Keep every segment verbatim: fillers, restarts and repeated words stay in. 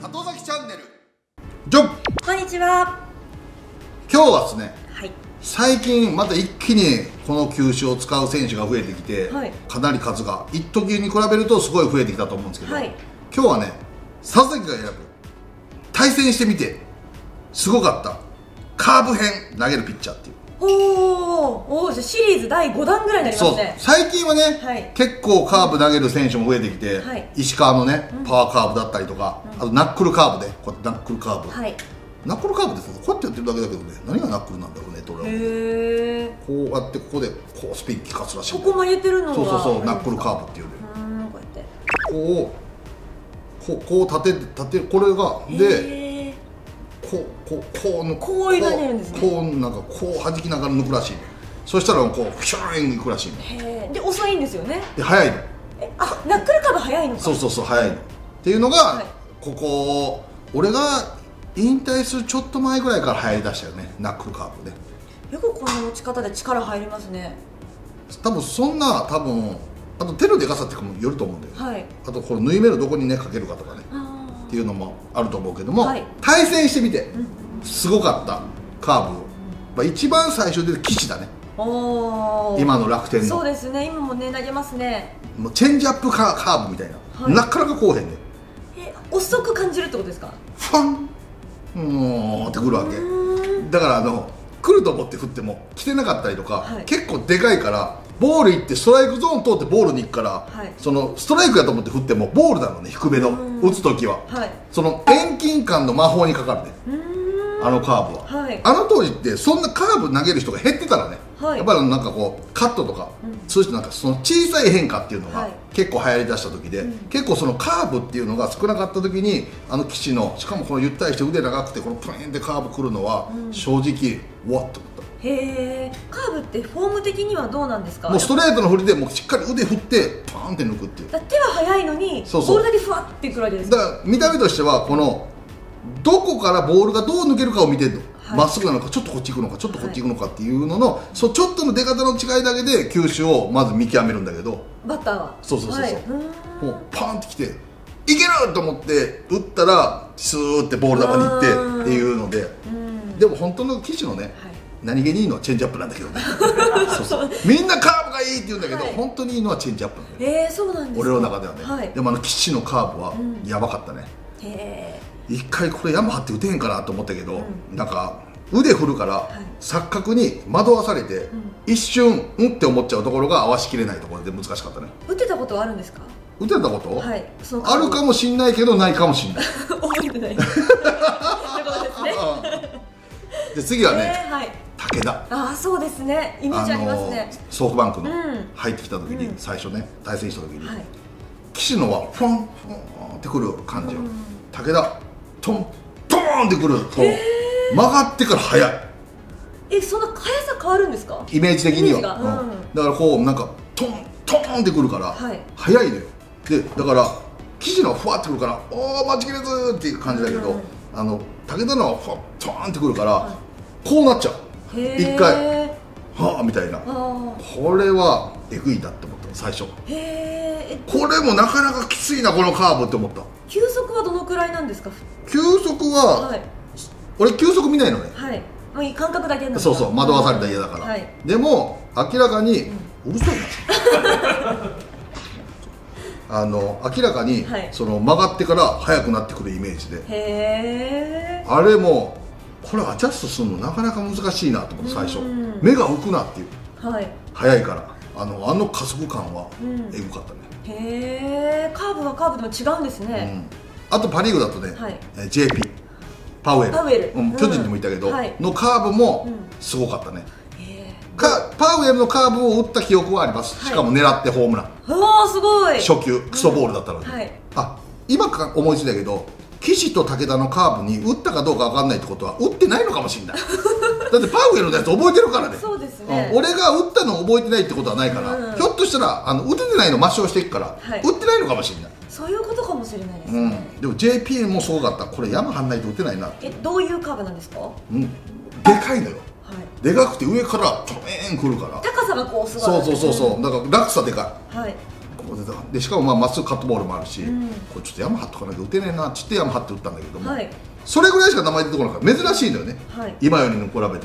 里崎チャンネルジョン、こんにちは。今日はですね、はい、最近また一気にこの球種を使う選手が増えてきて、はい、かなり数が一時に比べるとすごい増えてきたと思うんですけど、はい、今日はね、里崎が選ぶ対戦してみてすごかったカーブ編投げるピッチャーっていう。おお、じゃあシリーズだいごだんぐらいになりますね。最近はね、はい、結構カーブ投げる選手も増えてきて、はい、石川のね、うん、パワーカーブだったりとか、うん、あとナックルカーブで、こうやってナックルカーブ、はい、ナックルカーブですね、こうやってやってるだけだけどね、何がナックルなんだろうねと俺は。こうやってここでこうスピン効かすらしい。ここ曲げてるのが、そうそうそう、ナックルカーブっていうね。こうやってこうこう立てて立てる、これがで。こうこうこうのこういられるんですね。こうなんかこう弾きながら抜くらしいね。そしたらこうフィシャーンいくらしいね。で遅いんですよね。で速いの。え、あ、ナックルカーブ速いのか。そうそうそう、速いのっていうのがここ俺が引退するちょっと前ぐらいから流行りだしたよね、ナックルカーブね。よくこの持ち方で力入りますね。多分そんな多分あと手のでかさってかもよると思うんだよ。はい。あとこの縫い目のどこにねかけるかとかね。っていうのもあると思うけども、はい、対戦してみてすごかったカーブを、まあ、一番最初で岸だね。今の楽天の。そうですね、今もね投げますね。もうチェンジアップカーブみたいな、はい、なかなかこうへんね。え、遅く感じるってことですか。ファンうーんってくるわけだから、あの来ると思って振っても来てなかったりとか、はい、結構でかいからボール行ってストライクゾーン通ってボールに行くから、はい、そのストライクやと思って振ってもボールなのね、低めの打つ時は、はい、その遠近感の魔法にかかるね、あのカーブは、はい、あの当時ってそんなカーブ投げる人が減ってたらね、はい、やっぱりなんかこうカットとか、うん、そうしてなんかその小さい変化っていうのが結構流行りだした時で、はい、結構そのカーブっていうのが少なかった時にあの基地のしかもこのゆったりして腕長くてこのプレーンでカーブくるのは正直、うん、わっと思った。へー、カーブってフォーム的にはどうなんですか。もうストレートの振りでもうしっかり腕振ってパーンって抜くっていう。だ手は速いのにそうそうボールだけふわってくるわけですか。だから見た目としてはこのどこからボールがどう抜けるかを見てるの、はい、まっすぐなのかちょっとこっち行くのかちょっとこっち行くのかっていうのの、はい、そうちょっとの出方の違いだけで球種をまず見極めるんだけど、バッターはそうそうそうそう、はい、もうパーンってきていけると思って打ったらスーってボール球に行ってっていうので、でも本当の記事のね、はい、何気にいいのはチェンジアップなんだけどね。そうそうみんなカーブがいいって言うんだけど、はい、本当にいいのはチェンジアップなんだよ。ええー、そうなんですか。俺の中ではね、はい、でもあの岸のカーブはやばかったね、うん、へえ。一回これ山張って打てへんかなと思ったけど、うん、なんか腕振るから錯覚に惑わされて、はい、一瞬うんって思っちゃうところが合わしきれないところで難しかったね。打てたことはあるんですか。打てたこと、はい、あるかもしんないけどないかもしんない。覚えてない。で次はね、えーはい武田。ああそうですね、イメージありますね。ソフトバンクの入ってきた時に、うん、最初ね対戦した時に、はい、岸野はフォンフォンってくる感じよ、うん、武田トントーンってくると、えー、曲がってから速い。え、そんな速さ変わるんですか。イメージ的には、うんうん、だからこうなんかトントーンってくるから、はい、速いのよ。でだから岸野はふわってくるからおお待ちきれずーっていう感じだけど、うん、あの武田のはふわっトーンってくるから、はい、こうなっちゃう一回はあみたいな。これはえぐいなって思った最初。へえ、これもなかなかきついなこのカーブって思った。球速はどのくらいなんですか。球速は、はい、俺球速見ないのね、はい、もう感覚だけなんです。そうそう惑わされたら嫌だから、はい、でも明らかに、うん、うるさいな。あの明らかに、はい、その曲がってから速くなってくるイメージで、へえ、あれもこれアジャストするのなかなか難しいなと思って最初、目が浮くなっていう、はい、速いからあのあの加速感はえぐかったね、うん、へえ、カーブはカーブでも違うんですね、うん、あとパ・リーグだとね、はい、ジェーピー パウエル、パウエル、うん、巨人でもいたけど、うん、のカーブもすごかったね、うん、かパウエルのカーブを打った記憶はあります、はい、しかも狙ってホームラン、おおすごい、初球クソボールだったので、うん、はい、あ今か思いついたけど岸と武田のカーブに打ったかどうか分かんないってことは打ってないのかもしれない。だってパウエルのやつ覚えてるからね。そうですね、うん、俺が打ったの覚えてないってことはないから、うん、ひょっとしたらあの打ててないの抹消していくから、はい、打ってないのかもしれない。そういうことかもしれないですね、うん、でも ジェーピー もすごかった。これ山張んないと打てないな。え、どういうカーブなんですか。うん、でかいのよ、はい、でかくて上からトメーンくるから高さがこうすごい。そうそうそうそう、だから落差でかい、はい、ここでだでしかもまあまっすぐカットボールもあるし、うん、これちょっと山張っとかなきゃ打てねえなっつって山張って打ったんだけども、はい、それぐらいしか名前出てこなかった珍しいんだよね、はい、今よりに比べてもっ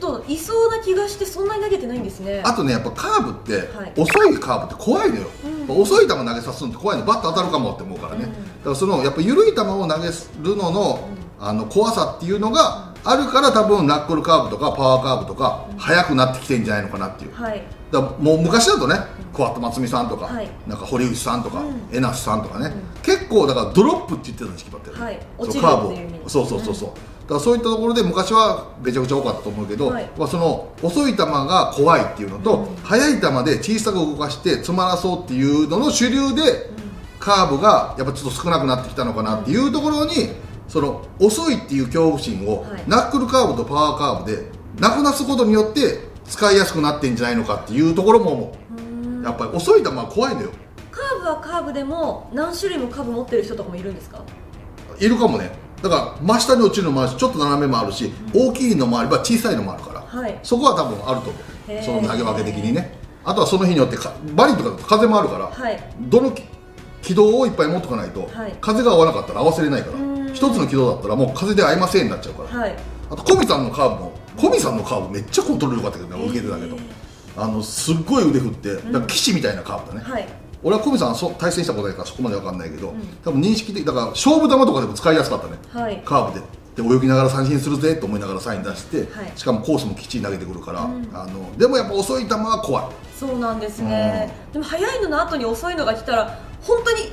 といそうな気がしてそんなに投げてないんですね。あとねやっぱカーブって、はい、遅いカーブって怖いのよ、うん、遅い球投げさすのって怖いのバット当たるかもって思うからね、うん、だからそのやっぱ緩い球を投げるのの、うん、あの怖さっていうのが、うんあるから多分ナックルカーブとかパワーカーブとか速くなってきてんじゃないのかなっていう、はい、だもう昔だとね桑田真澄さんとか、はい、なんか堀内さんとか、うん、江那須さんとかね、うん、結構だからドロップって言ってた時期だったよね、はい、落ちるっていう意味ですね。そうそうそうそう、うん、だからそういったところで昔はめちゃくちゃ多かったと思うけど、はい、その遅い球が怖いっていうのと、うん、速い球で小さく動かして詰まらそうっていうのの主流で、うん、カーブがやっぱちょっと少なくなってきたのかなっていうところに、その遅いっていう恐怖心を、はい、ナックルカーブとパワーカーブでなくなすことによって使いやすくなってんじゃないのかっていうところもやっぱり遅い球は怖いのよ。カーブはカーブでも何種類もカーブ持ってる人とかもいるんですか？いるかもね。だから真下に落ちるのもあるしちょっと斜めもあるし、うん、大きいのもあれば小さいのもあるから、はい、そこは多分あると思う。その投げ分け的にね。あとはその日によってかバリとか風もあるから、はい、どの軌道をいっぱい持っておかないと、はい、風が合わなかったら合わせれないから。一つの軌道だったらもう風で合いませんになっちゃうから、はい、あとコミさんのカーブもコミさんのカーブめっちゃコントロール良かったけどね、受けてたけど、あのすっごい腕振ってなんか岸みたいなカーブだね、うんはい、俺はコミさんはそ対戦したことないからそこまで分かんないけど、うん、多分認識的だから勝負球とかでも使いやすかったね、はい、カーブで。で泳ぎながら三振するぜと思いながらサイン出して、はい、しかもコースもきっちり投げてくるから、うん、あのでもやっぱ遅い球は怖い。そうなんですね、うん、でも速いのの後に遅いのが来たら本当に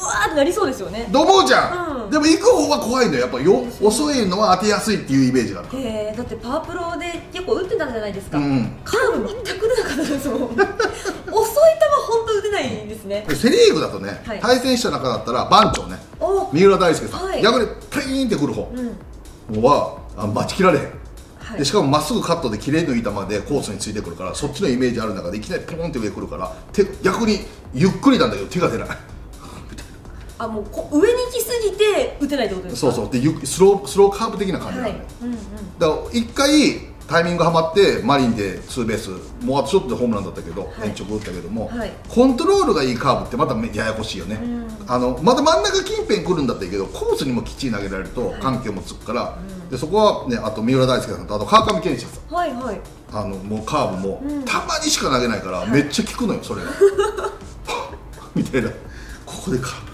うわーってなりそうですよね。どう思うじゃん、うん、でも行く方は怖いのよやっぱよ、ね、遅いのは当てやすいっていうイメージがあるから。えー、だってパワープロで結構打ってたじゃないですか、うん、カーブ全く出なかったですもん遅い球本当打てないですね。セ・リーグだとね、はい、対戦した中だったら番長ね三浦大輔さん、はい、逆にピーンってくる方、うん、はあ待ちきられへん、はい、でしかもまっすぐカットで切れのいい球でコースについてくるからそっちのイメージある中でいきなりポンって上くるから手逆にゆっくりなんだけど手が出ない。あもうこ上に来すぎて打てないってことですか？そうそうでゆスロースローカーブ的な感じなのよ、はいうんうん、だからいっかいタイミングはまってマリンでツーベースもうあとちょっとでホームランだったけど、はい、延長打ったけども、はい、コントロールがいいカーブってまたややこしいよね、うん、あのまた真ん中近辺来るんだったけどコースにもきっちり投げられると緩急もつくから、はいうん、でそこは、ね、あと三浦大輔さんとあと川上健史さん、はいはい、あのもうカーブも、うん、たまにしか投げないから、はい、めっちゃ効くのよそれがみたいなここでカーブ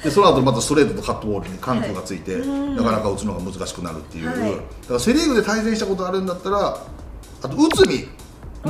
でその後またストレートとカットボールに緩急がついて、はい、なかなか打つのが難しくなるっていう、はい、だからセ・リーグで対戦したことあるんだったらあと内海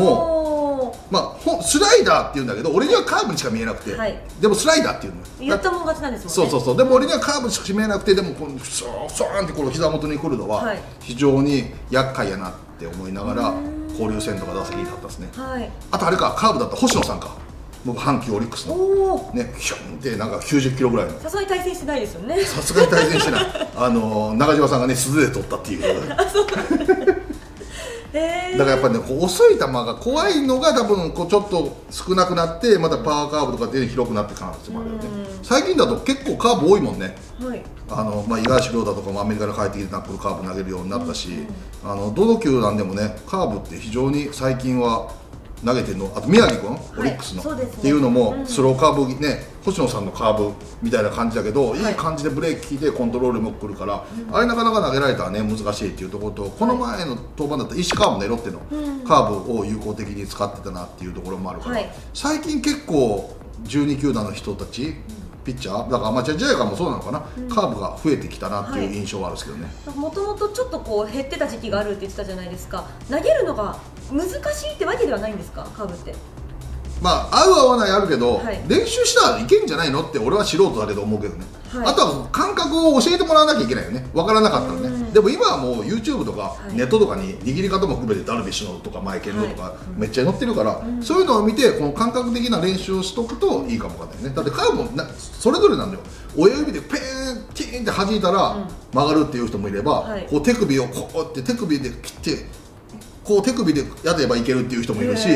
もまあスライダーっていうんだけど俺にはカーブにしか見えなくて、はい、でもスライダーっていうの言ったもん勝ちなんですもんね。そうそうそうでも俺にはカーブしか見えなくてでもこのスースーンってこの膝元に来るのは非常に厄介やなって思いながら交流戦とか打席に立ったんですね、はい、あとあれかカーブだった星野さんか僕阪急オリックスのねヒュンってなんかきゅうじゅっキロぐらいのさすがに対戦してないですよね。さすがに対戦してないあの中島さんがね鈴で取ったっていうことだからやっぱりねこう遅い球が怖いのが多分こうちょっと少なくなってまたパワーカーブとかで広くなって可能性もあるよね。最近だと結構カーブ多いもんね、はい、あのまあ五十嵐亮太とかもアメリカから帰ってきてナックルカーブ投げるようになったし、あのどの球団でもねカーブって非常に最近は投げてるの。あと宮城君、はい、オリックスの、ね、っていうのも、うん、スローカーブね星野さんのカーブみたいな感じだけど、はい、いい感じでブレーキでコントロールもくるから、うん、あれなかなか投げられたらね難しいっていうところと、はい、この前の登板だった石川もねロッテのカーブを有効的に使ってたなっていうところもあるから、はい、最近結構じゅうにきゅうだんの人たち、うん、ピッチャーだからアマチュア時代からもそうなのかな、うん、カーブが増えてきたなっていう印象はあるんですけどね。もともとちょっとこう減ってた時期があるって言ってたじゃないですか。投げるのが難しいってわけではないんですかカーブって。まあ合う合わないあるけど、はい、練習したらいけんじゃないのって俺は素人だけど思うけどね、はい、あとは感覚を教えてもらわなきゃいけないよね分からなかったらね。でも今はもう ユーチューブ とかネットとかに握り方も含めてダルビッシュのとかマイケルのとかめっちゃ載ってるから、はい、そういうのを見てこの感覚的な練習をしとくといいかもわかんないね。だってカーブもなそれぞれなんだよ。親指でペーンティーンって弾いたら曲がるっていう人もいれば、はい、こう手首をこうって手首で切ってこう手首でやればいけるっていう人もいるし、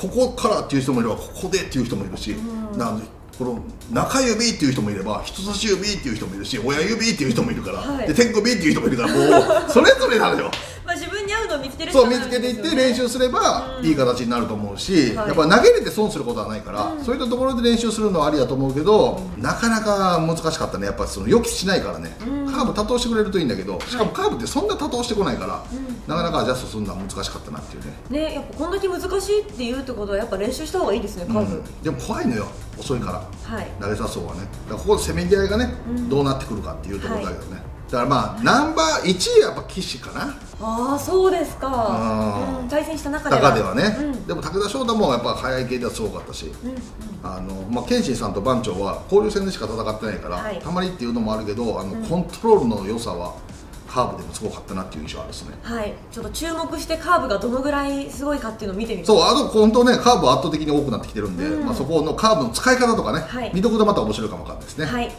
ここからっていう人もいればここでっていう人もいるし、うん、なんでこの中指っていう人もいれば人差し指っていう人もいるし親指っていう人もいるから、はい、で手首っていう人もいるからもうそれぞれなのよ。まあ自分に合うのスを見つけるそう見つけていって練習すればいい形になると思うし、やっぱ投げれて損することはないから、そういったところで練習するのはありだと思うけど、なかなか難しかったね。やっぱその予期しないからね、カーブ多投してくれるといいんだけど、しかもカーブってそんな多投してこないからなかなかアジャストするのは難しかったなっていうね。ね、やっぱこんだけ難しいっていうってことはやっぱ練習した方がいいですね、カーブ。でも怖いのよ、遅いから投げさそうはね。だからここで攻めぎ合いがねどうなってくるかっていうところだけどね。だからまあナンバーいちいはやっぱ岸かな。ああそうですか、対戦した中ではね。でも武田翔太もやっぱ速い系ではすごかったし、憲伸さんと番長は交流戦でしか戦ってないからたまにっていうのもあるけど、あのコントロールの良さはカーブでもすごかったなっていう印象あるですね。はい、ちょっと注目してカーブがどのぐらいすごいかっていうのを見てみます。そう、あと本当ね、カーブは圧倒的に多くなってきてるんで、うん、まあそこのカーブの使い方とかね、はい、見どころまた面白いかもわかんないですね。はい。